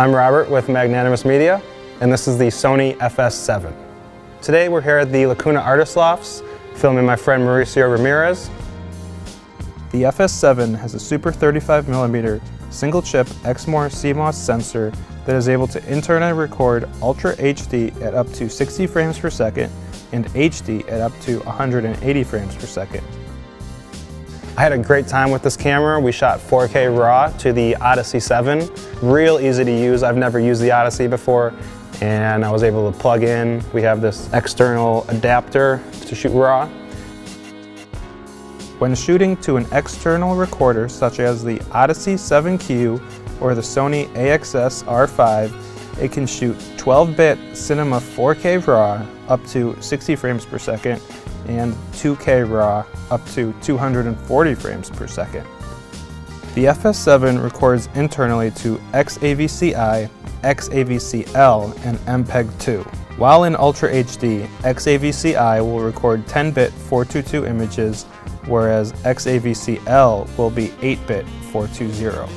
I'm Robert with Magnanimous Media, and this is the Sony FS7. Today we're here at the Lacuna Artist Lofts, filming my friend Mauricio Ramirez. The FS7 has a super 35mm single-chip Exmor CMOS sensor that is able to internally record Ultra HD at up to 60 frames per second and HD at up to 180 frames per second. I had a great time with this camera. We shot 4K RAW to the Odyssey 7. Real easy to use. I've never used the Odyssey before, and I was able to plug in. We have this external adapter to shoot RAW. When shooting to an external recorder such as the Odyssey 7Q or the Sony AXS R5, it can shoot 12-bit Cinema 4K RAW up to 60 frames per second and 2K RAW up to 240 frames per second. The FS7 records internally to XAVC-I, XAVC-L, and MPEG-2. While in Ultra HD, XAVC-I will record 10-bit 422 images, whereas XAVC-L will be 8-bit 420.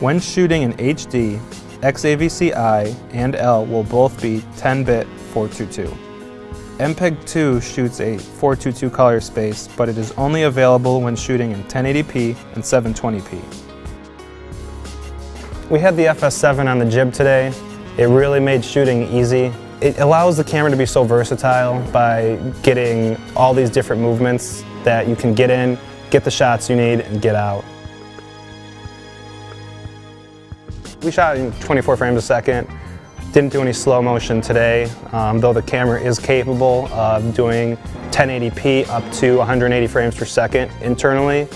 When shooting in HD, XAVC-I and L will both be 10-bit 422. MPEG-2 shoots a 422 color space, but it is only available when shooting in 1080p and 720p. We had the FS7 on the jib today. It really made shooting easy. It allows the camera to be so versatile by getting all these different movements that you can get in, get the shots you need, and get out. We shot in 24 frames a second. Didn't do any slow motion today, though the camera is capable of doing 1080p up to 180 frames per second internally.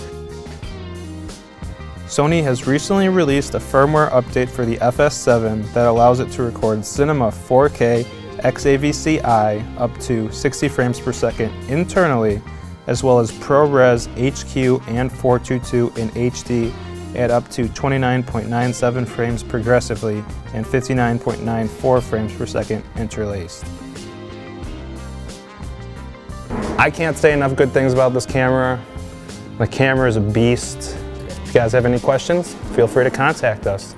Sony has recently released a firmware update for the FS7 that allows it to record Cinema 4K XAVC-I up to 60 frames per second internally, as well as ProRes HQ and 422 in HD at up to 29.97 frames progressively and 59.94 frames per second interlaced. I can't say enough good things about this camera. The camera is a beast. If you guys have any questions, feel free to contact us.